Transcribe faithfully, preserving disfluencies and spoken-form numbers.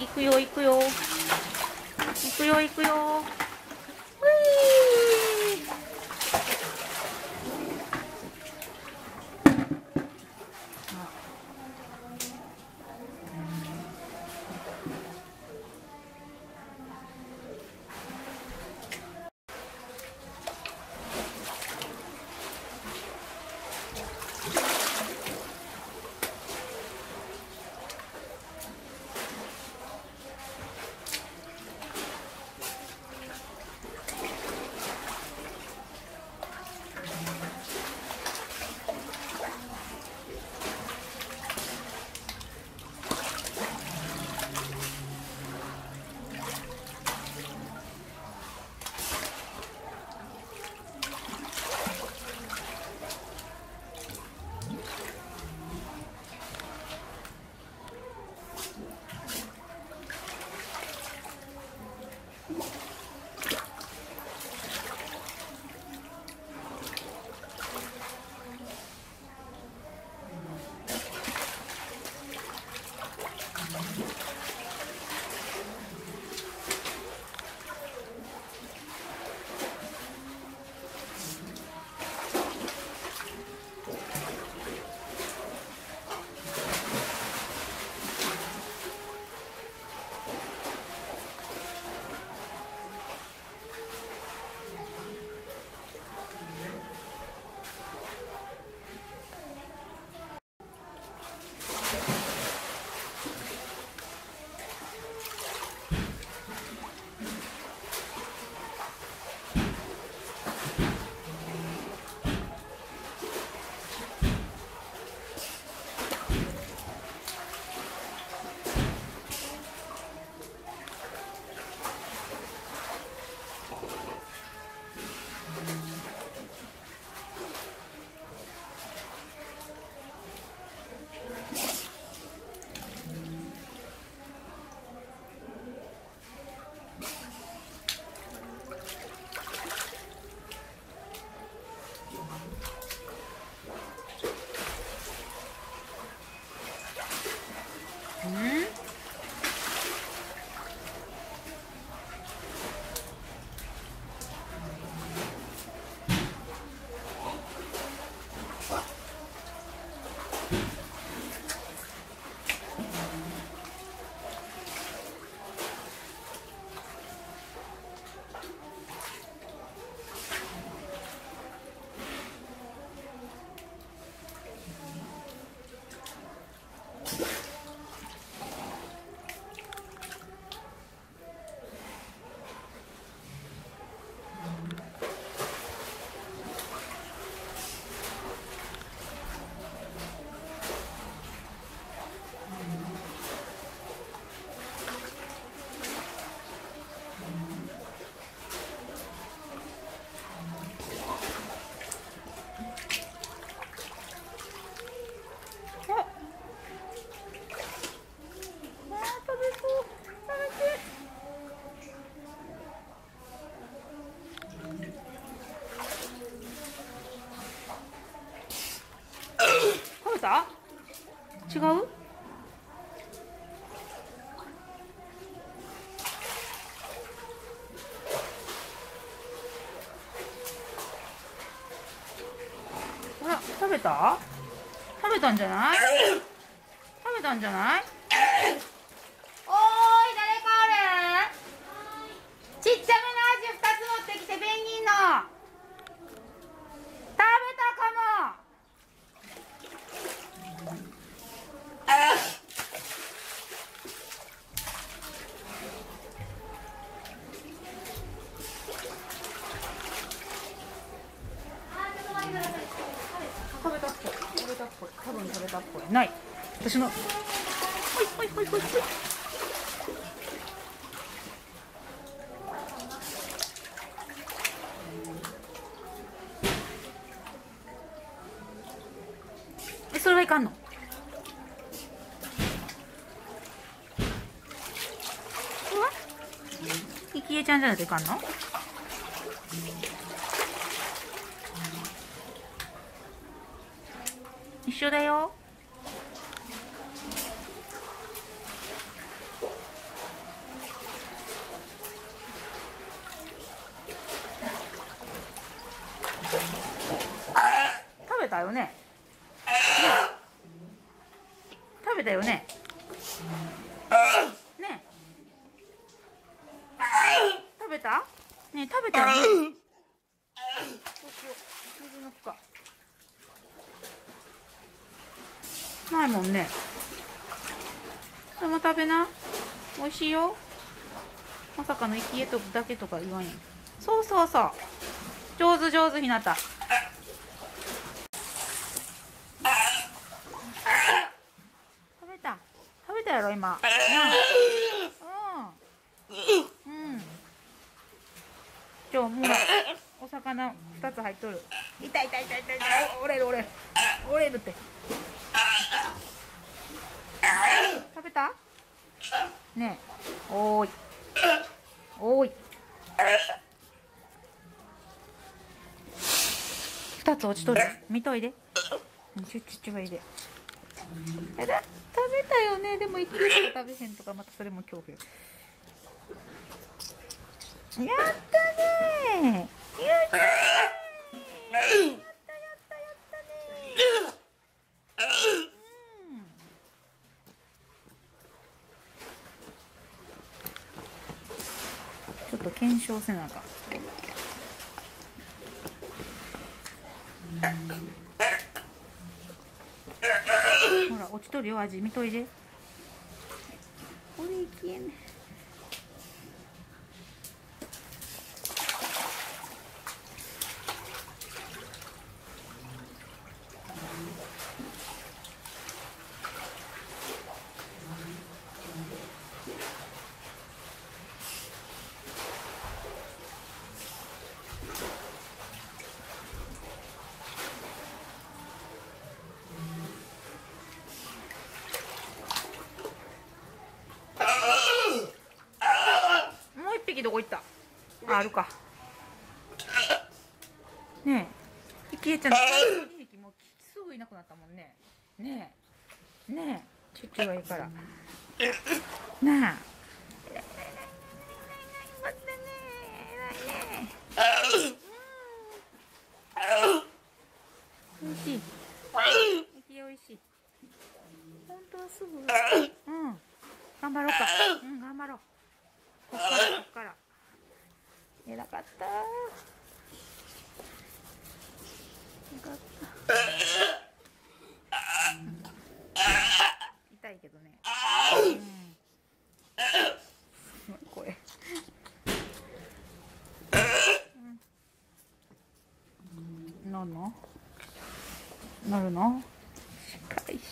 いくよいくよいくよいくよ、違う？ほら、食べた？食べたんじゃない？食べたんじゃない？おーい、誰かおる？ちっちゃめのアジふたつ持ってきて、ペンギンの。多分食べたっぽい。ない。私の。ほいほいほいほいほい。え、それはいかんの。これは。いきえちゃんじゃないといかんの。一緒だよ。たよね。ね、食べたよね。ね、食べた？ね、食べたよね。ないもんね。それも食べな。美味しいよ。まさかの生きえとくだけとか言わんやん。そうそうそう。上手上手、ひなた。食べた。食べたやろ今。うん。うん。うん。今日もうお魚二つ入っとる。痛い痛い痛い痛い。折れる折れる。折れるって。食べた？ねえ、おーいおーい、ふたつ落ちとる、見といで、ちょちょちょいで、食べたよね。でも生きると食べへんとか、またそれも恐怖やったねー、やったねー、ちょっと検証せなあかん。ほら落ちとるよ、味見といで。これいけね。どこ行った？あ、あるか。ねえ、いきえちゃんの利益もすぐいなくなったもんね。ねえ、ねえ、ちょっとはいいから。なあ。待ってねえ、ねえ。おいしい。いきえおいしい。本当はすぐ。うん。頑張ろうか。うん、頑張ろう。こっからこっからえらかったー、よかった。痛いけどね、うん、すごい声なるの？なるの？近いし